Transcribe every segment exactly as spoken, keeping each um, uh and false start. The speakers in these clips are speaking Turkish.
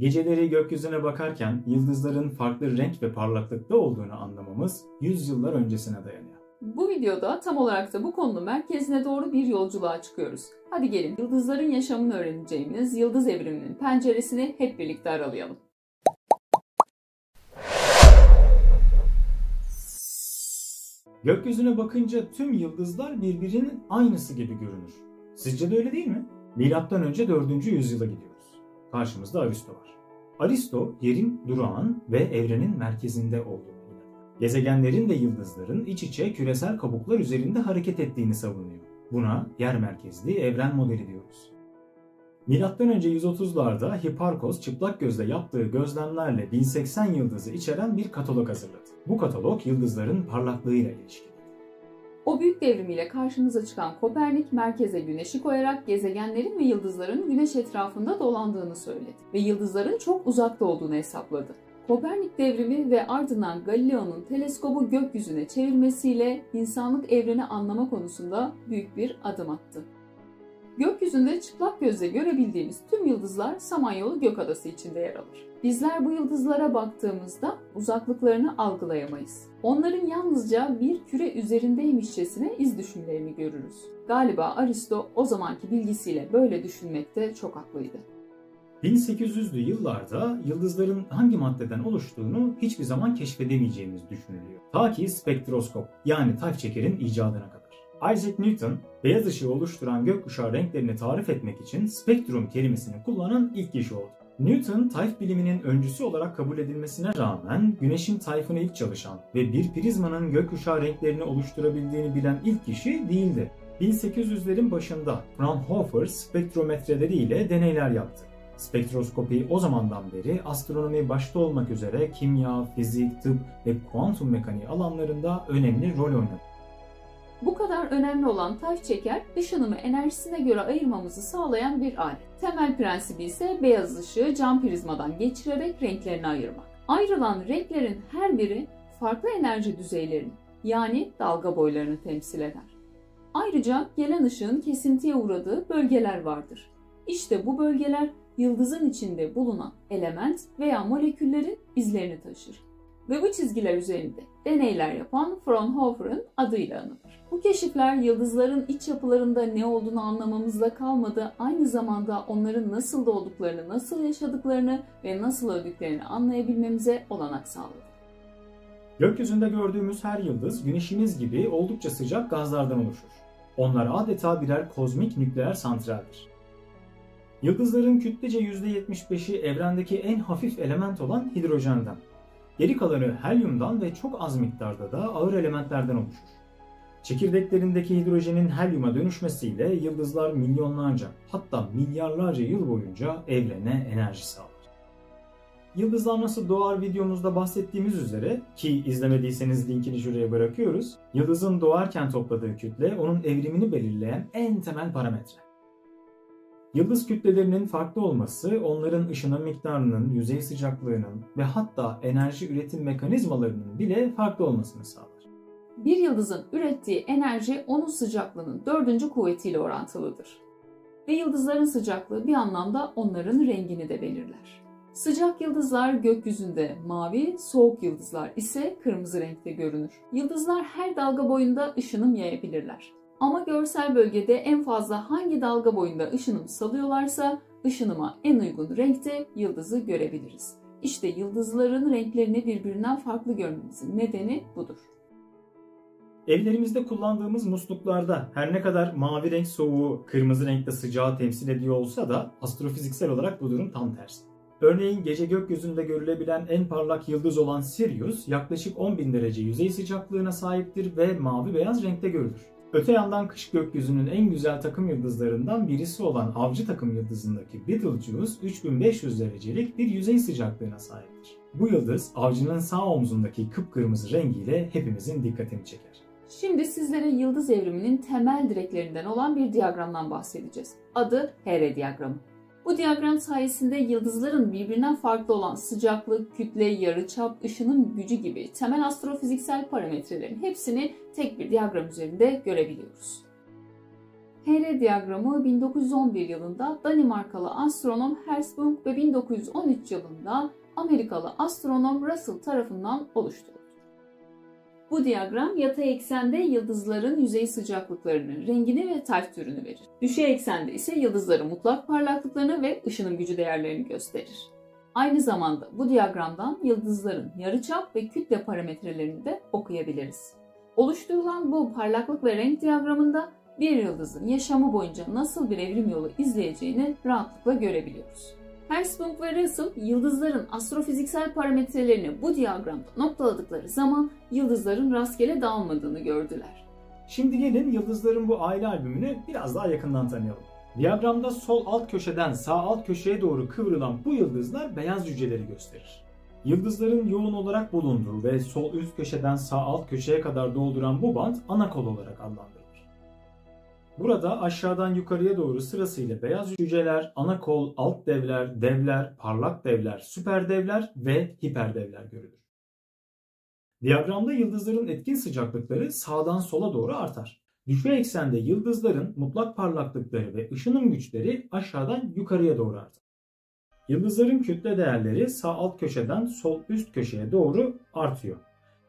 Geceleri gökyüzüne bakarken yıldızların farklı renk ve parlaklıkta olduğunu anlamamız yüzyıllar öncesine dayanıyor. Bu videoda tam olarak da bu konunun merkezine doğru bir yolculuğa çıkıyoruz. Hadi gelin yıldızların yaşamını öğreneceğimiz yıldız evriminin penceresini hep birlikte aralayalım. Gökyüzüne bakınca tüm yıldızlar birbirinin aynısı gibi görünür. Sizce de öyle değil mi? Milattan önce dördüncü yüzyıla gidiyoruz. Karşımızda Aristo var. Aristo, yerin durağan ve evrenin merkezinde olduğunu, gezegenlerin ve yıldızların iç içe küresel kabuklar üzerinde hareket ettiğini savunuyor. Buna yer merkezli evren modeli diyoruz. Milattan önce yüz otuzlarda Hipparkos çıplak gözle yaptığı gözlemlerle bin seksen yıldızı içeren bir katalog hazırladı. Bu katalog yıldızların parlaklığıyla ilişkili. O büyük devrimiyle karşımıza çıkan Kopernik merkeze Güneş'i koyarak gezegenlerin ve yıldızların Güneş etrafında dolandığını söyledi ve yıldızların çok uzakta olduğunu hesapladı. Kopernik devrimi ve ardından Galileo'nun teleskobu gökyüzüne çevirmesiyle insanlık evreni anlama konusunda büyük bir adım attı. Gökyüzünde çıplak gözle görebildiğimiz tüm yıldızlar Samanyolu Gökadası içinde yer alır. Bizler bu yıldızlara baktığımızda uzaklıklarını algılayamayız. Onların yalnızca bir küre üzerindeymişçesine iz düşümlerini görürüz. Galiba Aristo o zamanki bilgisiyle böyle düşünmekte çok haklıydı. bin sekiz yüzlü yıllarda yıldızların hangi maddeden oluştuğunu hiçbir zaman keşfedemeyeceğimiz düşünülüyor. Ta ki spektroskop, yani tayf çekerin icadına kadar. Isaac Newton, beyaz ışığı oluşturan gökkuşağı renklerini tarif etmek için spektrum kelimesini kullanan ilk kişi oldu. Newton, tayf biliminin öncüsü olarak kabul edilmesine rağmen Güneş'in tayfını ilk çalışan ve bir prizmanın gökkuşağı renklerini oluşturabildiğini bilen ilk kişi değildi. bin sekiz yüzlerin başında Fraunhofer spektrometreleri ile deneyler yaptı. Spektroskopi o zamandan beri astronomi başta olmak üzere kimya, fizik, tıp ve kuantum mekaniği alanlarında önemli rol oynadı. Bu kadar önemli olan tayf çeker, ışınımı enerjisine göre ayırmamızı sağlayan bir alet. Temel prensibi ise beyaz ışığı cam prizmadan geçirerek renklerini ayırmak. Ayrılan renklerin her biri farklı enerji düzeylerini, yani dalga boylarını temsil eder. Ayrıca gelen ışığın kesintiye uğradığı bölgeler vardır. İşte bu bölgeler yıldızın içinde bulunan element veya moleküllerin izlerini taşır ve bu çizgiler üzerinde deneyler yapan Fraunhofer'ın adıyla anılır. Bu keşifler yıldızların iç yapılarında ne olduğunu anlamamızla kalmadı, aynı zamanda onların nasıl doğduklarını, nasıl yaşadıklarını ve nasıl öldüklerini anlayabilmemize olanak sağladı. Gökyüzünde gördüğümüz her yıldız Güneşimiz gibi oldukça sıcak gazlardan oluşur. Onlar adeta birer kozmik nükleer santraldir. Yıldızların kütlece yüzde yetmiş beşi evrendeki en hafif element olan hidrojenden, geri kalanı helyumdan ve çok az miktarda da ağır elementlerden oluşur. Çekirdeklerindeki hidrojenin helyuma dönüşmesiyle yıldızlar milyonlarca, hatta milyarlarca yıl boyunca evrene enerji sağlar. Yıldızlar Nasıl Doğar videomuzda bahsettiğimiz üzere, ki izlemediyseniz linkini şuraya bırakıyoruz, yıldızın doğarken topladığı kütle onun evrimini belirleyen en temel parametre. Yıldız kütlelerinin farklı olması, onların ışınım miktarının, yüzey sıcaklığının ve hatta enerji üretim mekanizmalarının bile farklı olmasını sağlar. Bir yıldızın ürettiği enerji onun sıcaklığının dördüncü kuvvetiyle orantılıdır. Ve yıldızların sıcaklığı bir anlamda onların rengini de belirler. Sıcak yıldızlar gökyüzünde mavi, soğuk yıldızlar ise kırmızı renkte görünür. Yıldızlar her dalga boyunda ışınım yayabilirler. Ama görsel bölgede en fazla hangi dalga boyunda ışınım salıyorlarsa ışınıma en uygun renkte yıldızı görebiliriz. İşte yıldızların renklerini birbirinden farklı görmemizin nedeni budur. Evlerimizde kullandığımız musluklarda her ne kadar mavi renk soğuğu, kırmızı renkte sıcağı temsil ediyor olsa da astrofiziksel olarak bu durum tam tersi. Örneğin gece gökyüzünde görülebilen en parlak yıldız olan Sirius yaklaşık on bin derece yüzey sıcaklığına sahiptir ve mavi beyaz renkte görülür. Öte yandan kış gökyüzünün en güzel takım yıldızlarından birisi olan Avcı takım yıldızındaki Betelgeuse üç bin beş yüz derecelik bir yüzey sıcaklığına sahiptir. Bu yıldız Avcı'nın sağ omzundaki kıpkırmızı rengiyle hepimizin dikkatini çeker. Şimdi sizlere yıldız evriminin temel direklerinden olan bir diyagramdan bahsedeceğiz. Adı H R diyagramı. Bu diyagram sayesinde yıldızların birbirinden farklı olan sıcaklık, kütle, yarıçap, ışının gücü gibi temel astrofiziksel parametrelerin hepsini tek bir diyagram üzerinde görebiliyoruz. H R diyagramı bin dokuz yüz on bir yılında Danimarkalı astronom Hertzsprung ve bin dokuz yüz on üç yılında Amerikalı astronom Russell tarafından oluşturuldu. Bu diyagram yatay eksende yıldızların yüzey sıcaklıklarının rengini ve tayf türünü verir. Düşey eksende ise yıldızların mutlak parlaklıklarını ve ışınım gücü değerlerini gösterir. Aynı zamanda bu diyagramdan yıldızların yarıçap ve kütle parametrelerini de okuyabiliriz. Oluşturulan bu parlaklık ve renk diyagramında bir yıldızın yaşamı boyunca nasıl bir evrim yolu izleyeceğini rahatlıkla görebiliyoruz. Hertzsprung ve Russell yıldızların astrofiziksel parametrelerini bu diyagramda noktaladıkları zaman yıldızların rastgele dağılmadığını gördüler. Şimdi gelin yıldızların bu aile albümünü biraz daha yakından tanıyalım. Diyagramda sol alt köşeden sağ alt köşeye doğru kıvrılan bu yıldızlar beyaz cüceleri gösterir. Yıldızların yoğun olarak bulunduğu ve sol üst köşeden sağ alt köşeye kadar dolduran bu band ana kol olarak adlandırılır. Burada aşağıdan yukarıya doğru sırasıyla beyaz cüceler, ana kol, alt devler, devler, parlak devler, süper devler ve hiperdevler görülür. Diyagramda yıldızların etkin sıcaklıkları sağdan sola doğru artar. Düşey eksende yıldızların mutlak parlaklıkları ve ışınım güçleri aşağıdan yukarıya doğru artar. Yıldızların kütle değerleri sağ alt köşeden sol üst köşeye doğru artıyor.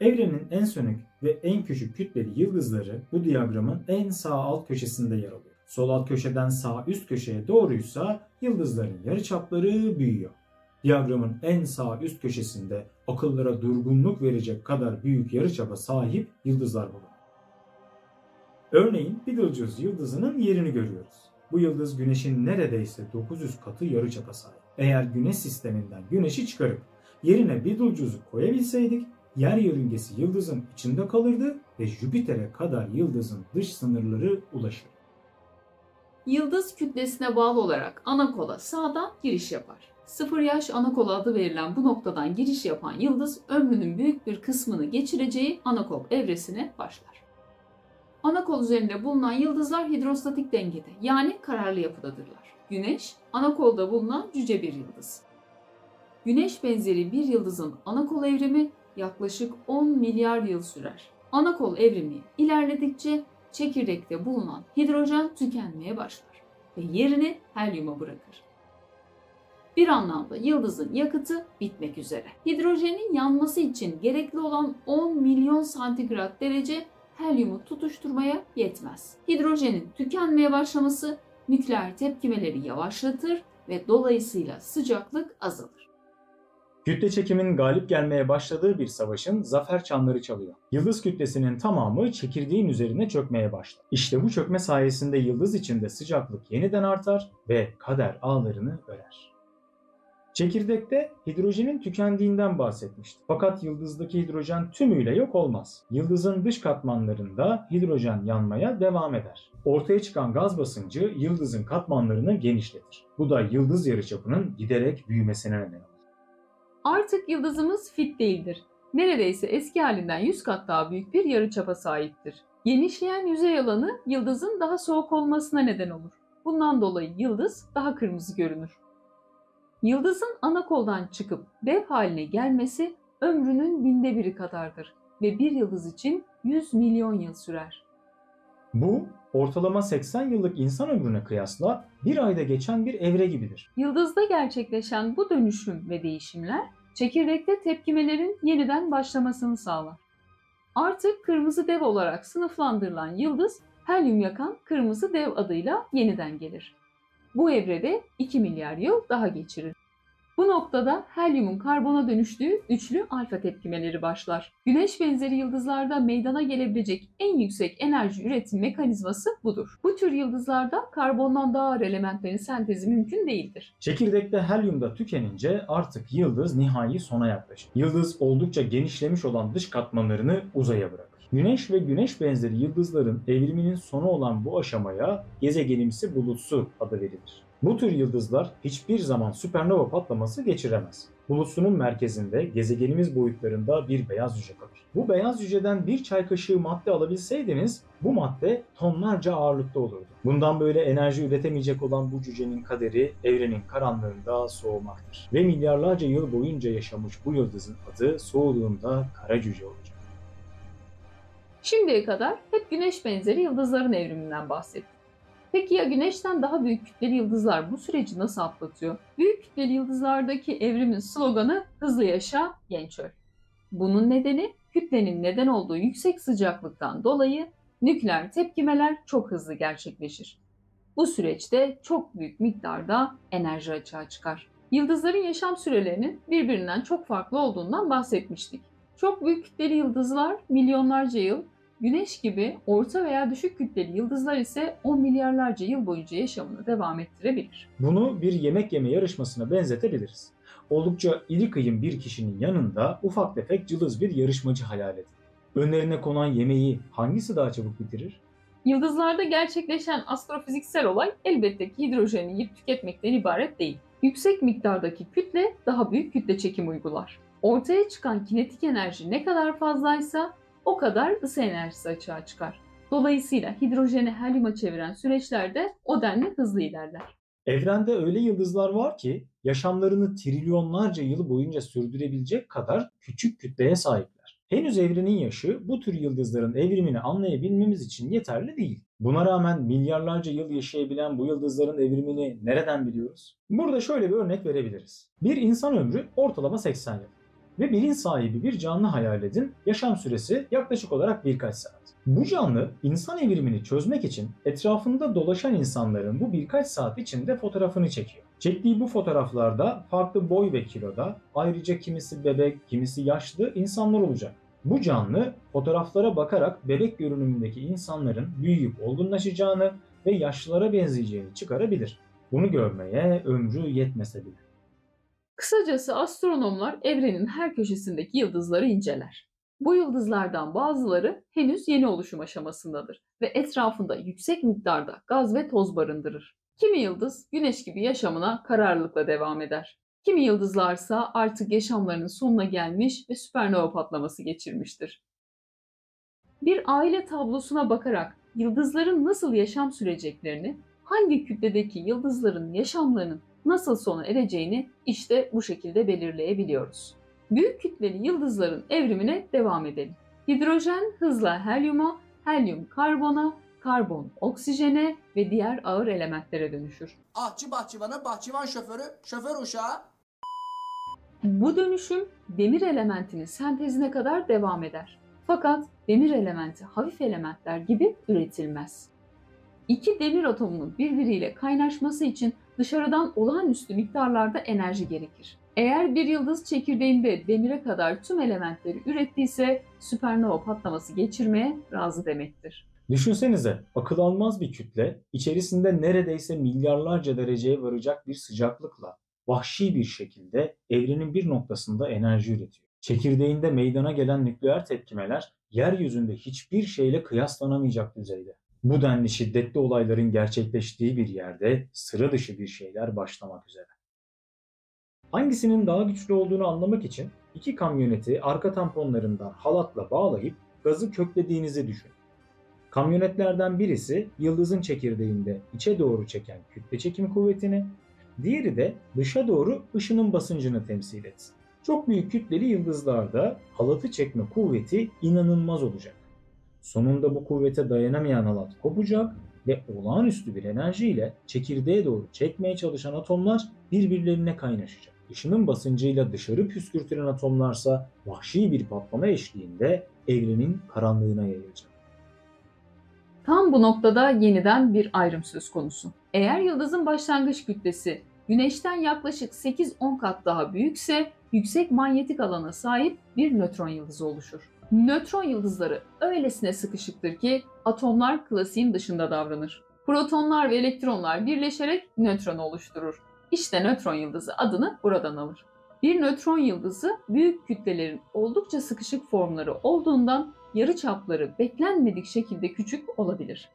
Evrenin en sönük ve en küçük kütleli yıldızları bu diyagramın en sağ alt köşesinde yer alıyor. Sol alt köşeden sağ üst köşeye doğruysa yıldızların yarıçapları büyüyor. Diyagramın en sağ üst köşesinde akıllara durgunluk verecek kadar büyük yarıçapa sahip yıldızlar bulunur. Örneğin Betelgeuse yıldızının yerini görüyoruz. Bu yıldız Güneş'in neredeyse dokuz yüz katı yarıçapa sahip. Eğer Güneş sisteminden Güneş'i çıkarıp yerine Betelgeuse'u koyabilseydik, Yer yörüngesi yıldızın içinde kalırdı ve Jüpiter'e kadar yıldızın dış sınırları ulaşır. Yıldız kütlesine bağlı olarak ana kola sağdan giriş yapar. Sıfır yaş ana kola adı verilen bu noktadan giriş yapan yıldız ömrünün büyük bir kısmını geçireceği ana kol evresine başlar. Ana kol üzerinde bulunan yıldızlar hidrostatik dengede, yani kararlı yapıdadırlar. Güneş, ana kolda bulunan cüce bir yıldız. Güneş benzeri bir yıldızın ana kol evrimi yaklaşık on milyar yıl sürer. Anakol evrimi ilerledikçe çekirdekte bulunan hidrojen tükenmeye başlar ve yerini helyuma bırakır. Bir anlamda yıldızın yakıtı bitmek üzere. Hidrojenin yanması için gerekli olan on milyon santigrat derece helyumu tutuşturmaya yetmez. Hidrojenin tükenmeye başlaması nükleer tepkimeleri yavaşlatır ve dolayısıyla sıcaklık azalır. Kütle çekiminin galip gelmeye başladığı bir savaşın zafer çanları çalıyor. Yıldız kütlesinin tamamı çekirdeğin üzerine çökmeye başlar. İşte bu çökme sayesinde yıldız içinde sıcaklık yeniden artar ve kader ağlarını örer. Çekirdekte hidrojenin tükendiğinden bahsetmiştik. Fakat yıldızdaki hidrojen tümüyle yok olmaz. Yıldızın dış katmanlarında hidrojen yanmaya devam eder. Ortaya çıkan gaz basıncı yıldızın katmanlarını genişletir. Bu da yıldız yarıçapının giderek büyümesine neden olur. Artık yıldızımız fit değildir. Neredeyse eski halinden yüz kat daha büyük bir yarıçapa sahiptir. Genişleyen yüzey alanı yıldızın daha soğuk olmasına neden olur. Bundan dolayı yıldız daha kırmızı görünür. Yıldızın ana koldan çıkıp dev haline gelmesi ömrünün binde biri kadardır ve bir yıldız için yüz milyon yıl sürer. Bu ortalama seksen yıllık insan ömrüne kıyasla bir ayda geçen bir evre gibidir. Yıldızda gerçekleşen bu dönüşüm ve değişimler çekirdekte tepkimelerin yeniden başlamasını sağlar. Artık kırmızı dev olarak sınıflandırılan yıldız helyum yakan kırmızı dev adıyla yeniden gelir. Bu evrede iki milyar yıl daha geçirir. Bu noktada helyumun karbona dönüştüğü üçlü alfa tepkimeleri başlar. Güneş benzeri yıldızlarda meydana gelebilecek en yüksek enerji üretim mekanizması budur. Bu tür yıldızlarda karbondan daha ağır elementlerin sentezi mümkün değildir. Çekirdekte helyum da tükenince artık yıldız nihai sona yaklaşır. Yıldız oldukça genişlemiş olan dış katmanlarını uzaya bırakır. Güneş ve güneş benzeri yıldızların evriminin sonu olan bu aşamaya gezegenimsi bulutsu adı verilir. Bu tür yıldızlar hiçbir zaman süpernova patlaması geçiremez. Bulutsunun merkezinde gezegenimiz boyutlarında bir beyaz cüce kalır. Bu beyaz cüceden bir çay kaşığı madde alabilseydiniz bu madde tonlarca ağırlıkta olurdu. Bundan böyle enerji üretemeyecek olan bu cücenin kaderi evrenin karanlığında soğumaktır. Ve milyarlarca yıl boyunca yaşamış bu yıldızın adı soğuduğunda kara cüce olacak. Şimdiye kadar hep güneş benzeri yıldızların evriminden bahsettik. Peki ya Güneş'ten daha büyük kütleli yıldızlar bu süreci nasıl atlatıyor? Büyük kütleli yıldızlardaki evrimin sloganı hızlı yaşa, genç öl. Bunun nedeni kütlenin neden olduğu yüksek sıcaklıktan dolayı nükleer tepkimeler çok hızlı gerçekleşir. Bu süreçte çok büyük miktarda enerji açığa çıkar. Yıldızların yaşam sürelerinin birbirinden çok farklı olduğundan bahsetmiştik. Çok büyük kütleli yıldızlar milyonlarca yıl, Güneş gibi orta veya düşük kütleli yıldızlar ise on milyarlarca yıl boyunca yaşamını devam ettirebilir. Bunu bir yemek yeme yarışmasına benzetebiliriz. Oldukça iri kıyım bir kişinin yanında ufak tefek cılız bir yarışmacı hayal edin. Önlerine konan yemeği hangisi daha çabuk bitirir? Yıldızlarda gerçekleşen astrofiziksel olay elbette ki hidrojeni yiyip tüketmekten ibaret değil. Yüksek miktardaki kütle daha büyük kütle çekimi uygular. Ortaya çıkan kinetik enerji ne kadar fazlaysa o kadar ısı enerjisi açığa çıkar. Dolayısıyla hidrojeni helyuma çeviren süreçlerde o denli hızlı ilerler. Evrende öyle yıldızlar var ki yaşamlarını trilyonlarca yıl boyunca sürdürebilecek kadar küçük kütleye sahipler. Henüz evrenin yaşı bu tür yıldızların evrimini anlayabilmemiz için yeterli değil. Buna rağmen milyarlarca yıl yaşayabilen bu yıldızların evrimini nereden biliyoruz? Burada şöyle bir örnek verebiliriz. Bir insan ömrü ortalama seksen yıl. Ve bilin sahibi bir canlı hayal edin, yaşam süresi yaklaşık olarak birkaç saat. Bu canlı insan evrimini çözmek için etrafında dolaşan insanların bu birkaç saat içinde fotoğrafını çekiyor. Çektiği bu fotoğraflarda farklı boy ve kiloda, ayrıca kimisi bebek, kimisi yaşlı insanlar olacak. Bu canlı fotoğraflara bakarak bebek görünümündeki insanların büyüyüp olgunlaşacağını ve yaşlılara benzeyeceğini çıkarabilir. Bunu görmeye ömrü yetmese bile. Kısacası astronomlar evrenin her köşesindeki yıldızları inceler. Bu yıldızlardan bazıları henüz yeni oluşum aşamasındadır ve etrafında yüksek miktarda gaz ve toz barındırır. Kimi yıldız Güneş gibi yaşamına kararlılıkla devam eder. Kimi yıldızlarsa artık yaşamlarının sonuna gelmiş ve süpernova patlaması geçirmiştir. Bir aile tablosuna bakarak yıldızların nasıl yaşam süreceklerini, hangi kütledeki yıldızların yaşamlarının nasıl sona ereceğini işte bu şekilde belirleyebiliyoruz. Büyük kütleli yıldızların evrimine devam edelim. Hidrojen hızla helyuma, helyum karbona, karbon oksijene ve diğer ağır elementlere dönüşür. Ahçı bahçıvana, bahçıvan şoförü, şoför uşağa. Bu dönüşüm demir elementinin sentezine kadar devam eder. Fakat demir elementi hafif elementler gibi üretilmez. İki demir atomunun birbiriyle kaynaşması için dışarıdan olağanüstü miktarlarda enerji gerekir. Eğer bir yıldız çekirdeğinde demire kadar tüm elementleri ürettiyse süpernova patlaması geçirmeye razı demektir. Düşünsenize, akıl almaz bir kütle içerisinde neredeyse milyarlarca dereceye varacak bir sıcaklıkla vahşi bir şekilde evrenin bir noktasında enerji üretiyor. Çekirdeğinde meydana gelen nükleer tepkimeler yeryüzünde hiçbir şeyle kıyaslanamayacak düzeyde. Bu denli şiddetli olayların gerçekleştiği bir yerde sıra dışı bir şeyler başlamak üzere. Hangisinin daha güçlü olduğunu anlamak için iki kamyoneti arka tamponlarından halatla bağlayıp gazı köklediğinizi düşün. Kamyonetlerden birisi yıldızın çekirdeğinde içe doğru çeken kütle çekim kuvvetini, diğeri de dışa doğru ışının basıncını temsil etsin. Çok büyük kütleli yıldızlarda halatı çekme kuvveti inanılmaz olacak. Sonunda bu kuvvete dayanamayan halat kopacak ve olağanüstü bir enerjiyle çekirdeğe doğru çekmeye çalışan atomlar birbirlerine kaynaşacak. Işının basıncıyla dışarı püskürtülen atomlarsa vahşi bir patlama eşliğinde evrenin karanlığına yayılacak. Tam bu noktada yeniden bir ayrım söz konusu. Eğer yıldızın başlangıç kütlesi Güneş'ten yaklaşık sekiz on kat daha büyükse yüksek manyetik alana sahip bir nötron yıldızı oluşur. Nötron yıldızları öylesine sıkışıktır ki atomlar klasiğin dışında davranır. Protonlar ve elektronlar birleşerek nötronu oluşturur. İşte nötron yıldızı adını buradan alır. Bir nötron yıldızı büyük kütlelerin oldukça sıkışık formları olduğundan yarıçapları beklenmedik şekilde küçük olabilir.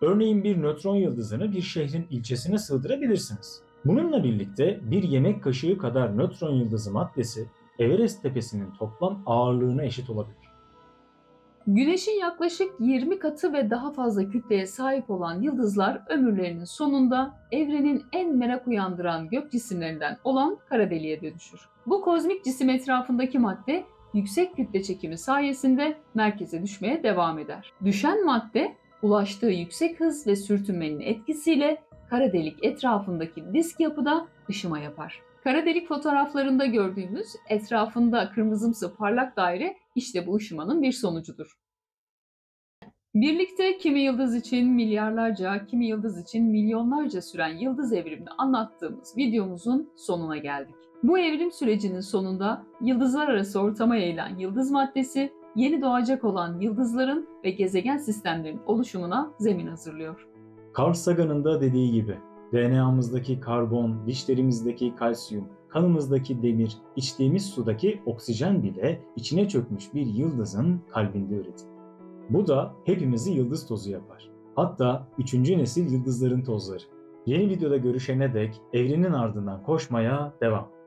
Örneğin bir nötron yıldızını bir şehrin ilçesine sığdırabilirsiniz. Bununla birlikte bir yemek kaşığı kadar nötron yıldızı maddesi Everest tepesinin toplam ağırlığına eşit olabilir. Güneş'in yaklaşık yirmi katı ve daha fazla kütleye sahip olan yıldızlar ömürlerinin sonunda evrenin en merak uyandıran gök cisimlerinden olan kara deliğe dönüşür. Bu kozmik cisim etrafındaki madde yüksek kütle çekimi sayesinde merkeze düşmeye devam eder. Düşen madde Ulaştığı yüksek hız ve sürtünmenin etkisiyle kara delik etrafındaki disk yapıda ışıma yapar. Kara delik fotoğraflarında gördüğümüz etrafında kırmızımsı parlak daire işte bu ışımanın bir sonucudur. Birlikte kimi yıldız için milyarlarca, kimi yıldız için milyonlarca süren yıldız evrimini anlattığımız videomuzun sonuna geldik. Bu evrim sürecinin sonunda yıldızlar arası ortama yayılan yıldız maddesi, yeni doğacak olan yıldızların ve gezegen sistemlerinin oluşumuna zemin hazırlıyor. Carl Sagan'ın da dediği gibi, D N A'mızdaki karbon, dişlerimizdeki kalsiyum, kanımızdaki demir, içtiğimiz sudaki oksijen bile içine çökmüş bir yıldızın kalbinde üretilir. Bu da hepimizi yıldız tozu yapar. Hatta üçüncü nesil yıldızların tozları. Yeni videoda görüşene dek evrenin ardından koşmaya devam.